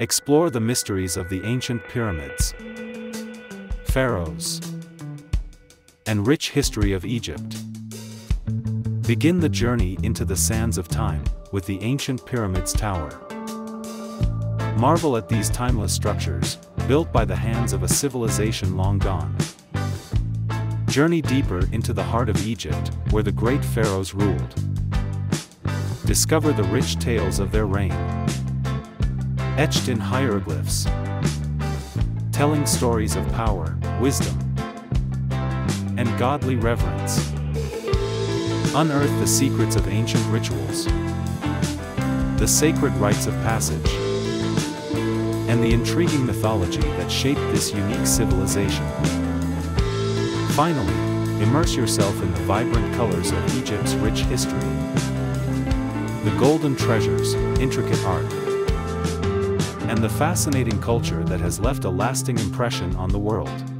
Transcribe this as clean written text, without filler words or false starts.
Explore the mysteries of the ancient pyramids, pharaohs, and rich history of Egypt. Begin the journey into the sands of time with the ancient pyramids tower. Marvel at these timeless structures, built by the hands of a civilization long gone. Journey deeper into the heart of Egypt, where the great pharaohs ruled. Discover the rich tales of their reign, etched in hieroglyphs, telling stories of power, wisdom, and godly reverence. Unearth the secrets of ancient rituals, the sacred rites of passage, and the intriguing mythology that shaped this unique civilization. Finally, immerse yourself in the vibrant colors of Egypt's rich history, the golden treasures, intricate art, and the fascinating culture that has left a lasting impression on the world.